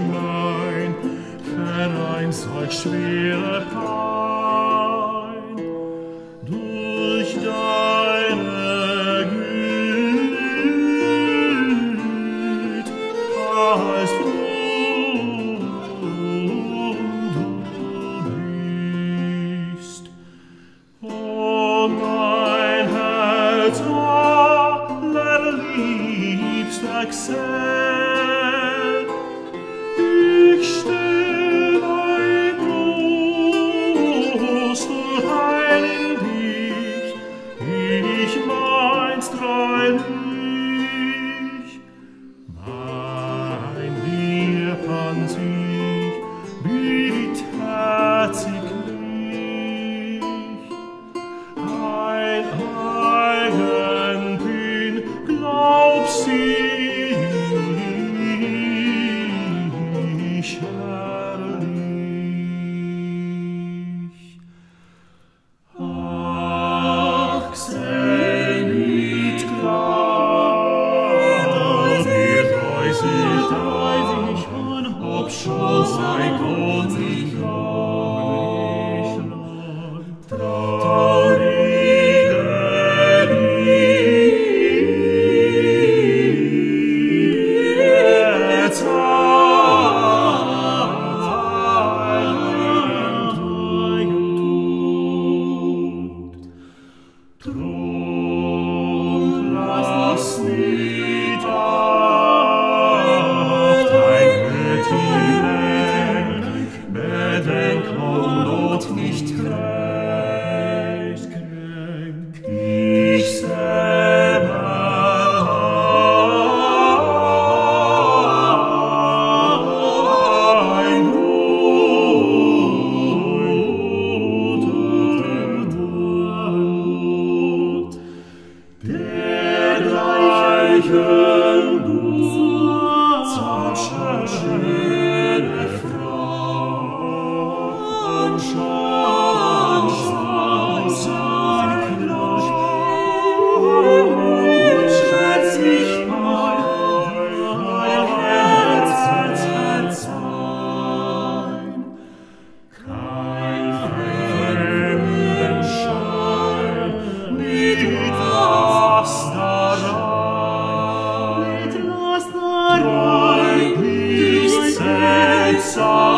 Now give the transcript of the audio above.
Mein, für ein solch schwere Paar. Song.